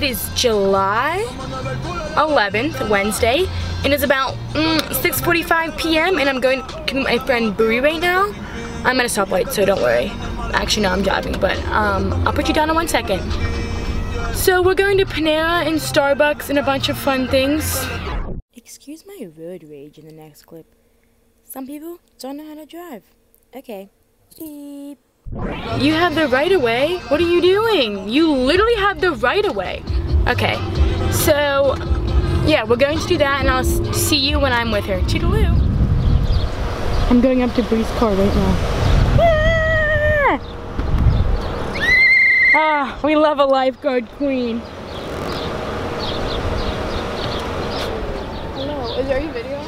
It is July 11th, Wednesday, and it's about 6:45 p.m. and I'm going to meet my friend Bree right now. I'm at a stoplight, so don't worry. Actually, no, I'm driving, but I'll put you down in 1 second. So we're going to Panera and Starbucks and a bunch of fun things. Excuse my road rage in the next clip. Some people don't know how to drive. Okay. Beep. You have the right-of-way? What are you doing? You literally have the right-of-way. Okay, so yeah, we're going to do that and I'll see you when I'm with her. Toodaloo. I'm going up to Bree's car right now. Ah! Ah, we love a lifeguard queen. Hello, is there any video?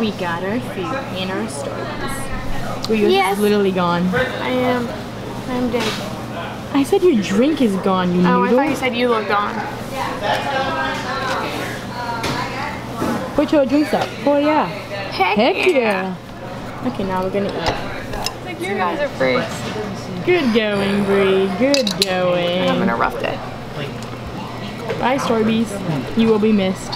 We got our food and our Starbucks. You're yes. Literally gone. I am. I'm dead. I said your drink is gone, you noodle. Oh, I thought you said you look gone. Put your drinks up. Oh, yeah. Heck yeah. Okay, now we're gonna eat. Like you guys are freaks. Good going, Bree. Good going. I'm gonna rough it. Bye, Storbies. You will be missed.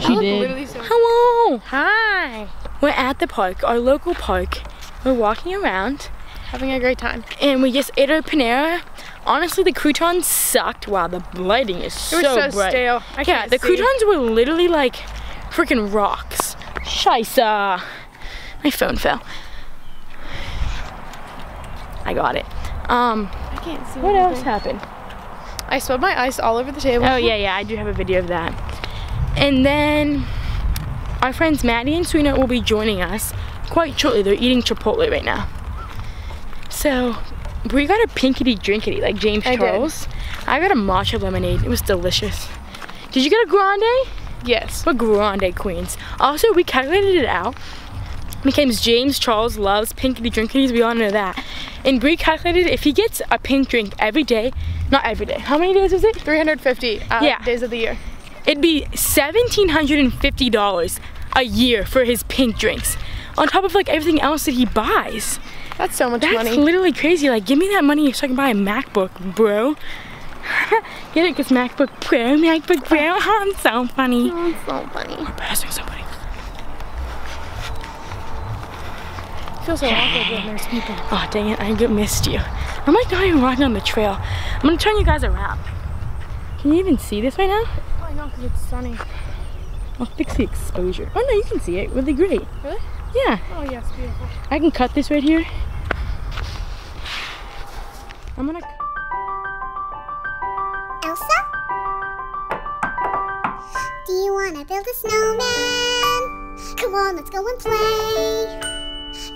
She did. Hello! Hi! We're at the park, our local park. We're walking around. Having a great time. And we just ate our Panera. Honestly, the croutons sucked. Wow, the lighting is so bright. It was so stale. I can't see. Yeah, the croutons were literally like freaking rocks. Scheisse. My phone fell. I got it. I can't see. What else happened? I spilled my ice all over the table. Oh yeah, yeah, I do have a video of that. And then our friends Maddie and Serena will be joining us quite shortly. They're eating Chipotle right now. So we got a pinkity drinkity like James Charles. I got a matcha lemonade. It was delicious. Did you get a grande? Yes. We're grande queens. Also, we calculated it out. Because James Charles loves pinkity drinkities, we all know that. And Bree calculated if he gets a pink drink every day, not every day. How many days was it? 350 days of the year. It'd be $1,750 a year for his pink drinks. On top of like everything else that he buys. That's so much money. That's literally crazy. Like, give me that money so I can buy a MacBook, bro. Get it? Because MacBook Pro. I'm so funny. I'm so funny. We're passing somebody. I feel so awkward when there's people. Oh dang it, I missed you. I'm like not even walking on the trail. I'm gonna turn you guys around. Can you even see this right now? Probably not because it's sunny. I'll fix the exposure. Oh no, you can see it really great. Really? Yeah. Oh yes, beautiful. I can cut this right here. I'm gonna... Elsa? Do you wanna build a snowman? Come on, let's go and play.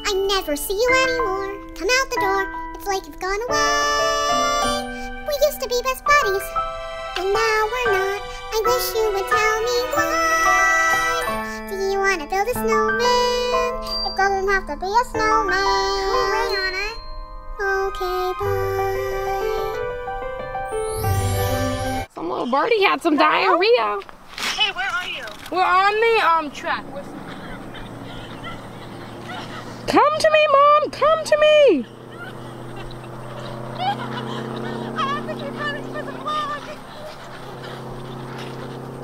I never see you anymore. Come out the door, it's like you've gone away. We used to be best buddies, but now we're not. I wish you would tell me why. Do you want to build a snowman? It doesn't have to be a snowman. Wait on it. Okay, bye. Some little birdie had some diarrhea. Hey, where are you? We're on the track. Come to me, Mom! Come to me!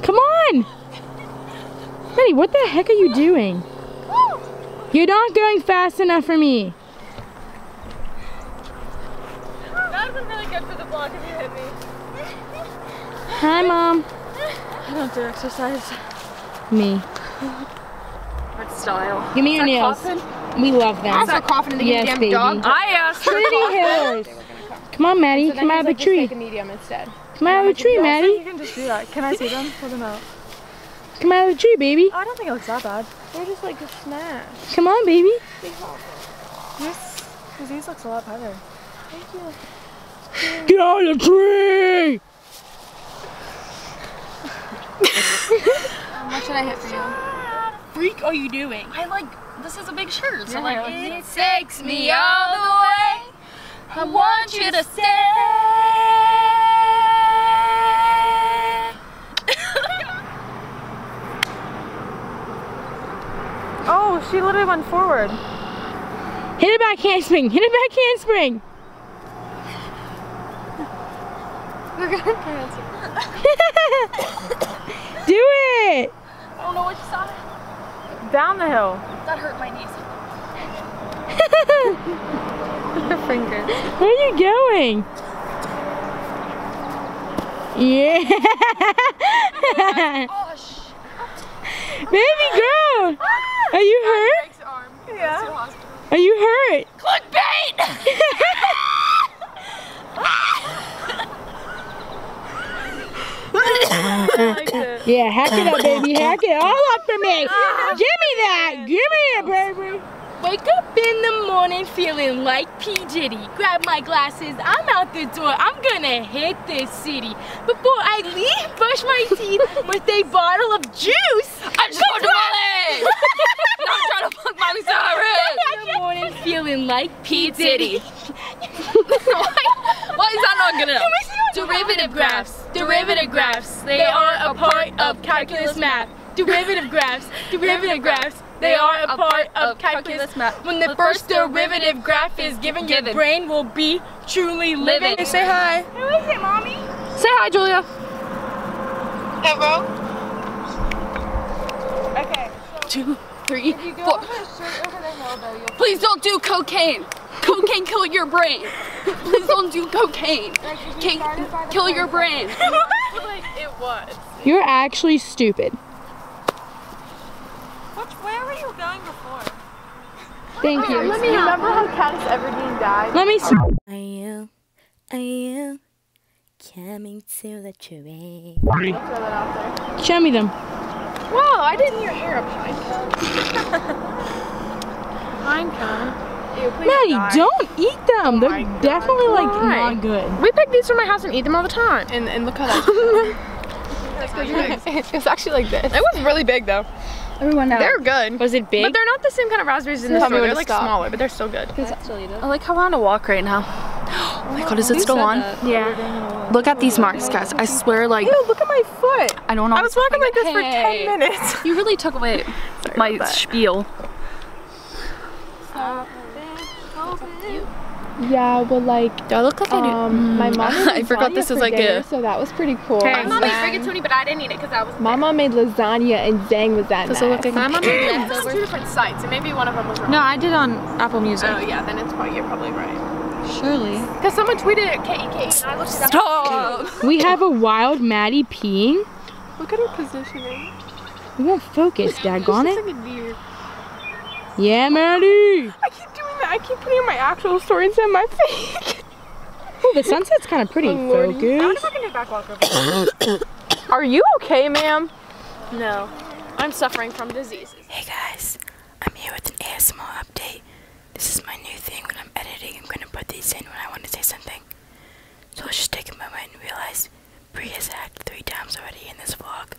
Come on! Maddie, what the heck are you doing? You're not going fast enough for me. That wasn't really good for the vlog if you hit me. Hi, Mom. I don't do exercise. Me. What style? Give me your nails. We love them. I saw coughing in the EDM dog. I asked for coffin. Come on, Maddie. Come out of the tree. Come out of the tree, Maddie. You can just do that. Can I see them? Pull them out. Come out of the tree, baby. Oh, I don't think it looks that bad. They're just like a smash. Come on, baby. Yes, because these looks a lot better. Thank you. Get out of the tree! How much should I hit for you? What freak are you doing? I like... This is a big shirt, so like, it takes me all the way. I want you to stay. Oh, she literally went forward. Hit it back handspring. forgot pants. Do it! I don't know what you saw. Down the hill. That hurt my knees. Her finger. Where are you going? Yeah. Oh, shit. Baby girl! Are you hurt? Yeah. Are you hurt? Clickbait! I liked it. Yeah, hack it up, baby. Hack it all up for me. Give me that. Give me it, baby. Wake up in the morning feeling like P. Diddy. Grab my glasses. I'm out the door. I'm gonna hit this city. Before I leave, brush my teeth with a bottle of juice. I just want to Molly. I'm trying to fuck Molly Cyrus. In the morning feeling like P. Diddy. Why is that not good enough? Derivative graphs. Derivative graphs. They are a part of calculus math. Derivative graphs. Derivative graphs. They are a part of calculus math. When the first derivative graph is given, your brain will be truly living. Say hi. What is it, mommy? Say hi, Julia. Hello. Okay. 2, 3, 4. Please don't do cocaine. Cocaine kill your brain. Please don't do cocaine. Can't kill your brain. Like it was. You're actually stupid. Where were you going before? Thank you. Let me remember how Katniss Everdeen died. Let me see. Are you coming to the train? Show me them. Whoa! I didn't hear airplanes. Mine come. Maddie, don't eat them. They're definitely like not good. We pick these from my house and eat them all the time. And look how that's it's actually like this. It was really big though. Everyone knows. They're good. Was it big? But they're not the same kind of raspberries in the store. They're like smaller, but they're still good. I like how we're on a walk right now. Oh my god, is it still on? Yeah. Look at these marks, guys. I swear, like. Ew, look at my foot. I don't know. I was walking like this for 10 minutes. You really took away my spiel. Yeah, well, like, do I look like I do? My mom I forgot this is like dinner, so that was pretty cool. My mom ate rigatoni, but I didn't eat it because I was My mom made lasagna and dang was that nice. Look like my mom made leftovers. Two different sites, and maybe one of them was wrong. No, I did on Apple Music. Oh, yeah, then it's probably, you're probably right. Surely. Because someone tweeted at KEK, and I looked it up. Stop! We have a wild Maddie peeing. Look at her positioning. We won't focus, daggone it. She's like a deer. Yeah, Maddie! I keep putting on my actual story instead of my fake. Oh, the sunset's kind of pretty. Oh, focus. I can back walk over. Are you okay, ma'am? No. I'm suffering from diseases. Hey guys, I'm here with an ASMR update. This is my new thing when I'm editing. I'm going to put these in when I want to say something. So let's just take a moment and realize Bree has hacked 3 times already in this vlog.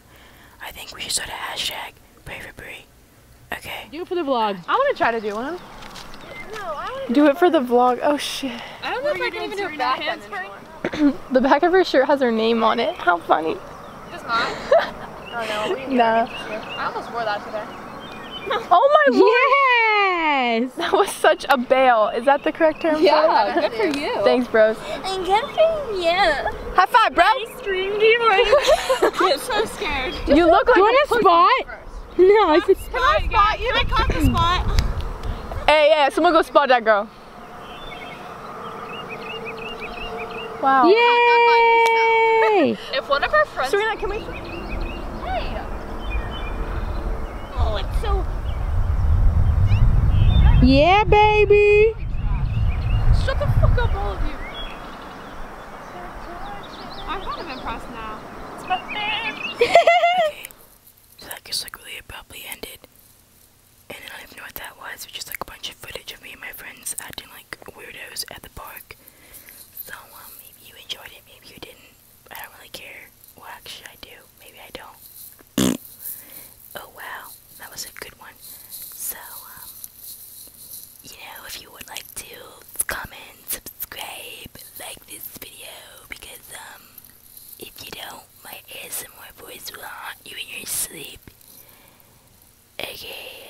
I think we should start a hashtag, pray for Bree. Okay. Do it for the vlog. I want to try to do one. No, I do it for the vlog. Oh shit. I don't know if I can even do a back bend. The back of her shirt has her name on it. How funny. Does mine? Oh no. Nah. I almost wore that today. Oh my lord. Yes! That was such a bail. Is that the correct term? Yeah, for it? Good for you. Thanks, bros. And good for you. High five, bro. I streamed you. I'm so scared. You look like do you want a spot? No, I could spot you. I caught the spot. Hey, yeah, someone go spot that girl. Wow. Yay! If one of our friends... Serena, can we... Hey! Oh, it's so... Yeah, baby! Shut the fuck up, all of you. I'm kind of impressed now. It's my thing! Okay. So that just like really abruptly ended. And then I don't even know what that was, which is like a bunch of footage of me and my friends acting like weirdos at the park. So, maybe you enjoyed it, maybe you didn't. I don't really care. Well, actually I do. Maybe I don't. Oh wow, that was a good one. So, you know, if you would like to comment, subscribe, like this video, because, if you don't, my ASMR voice will haunt you in your sleep. Okay.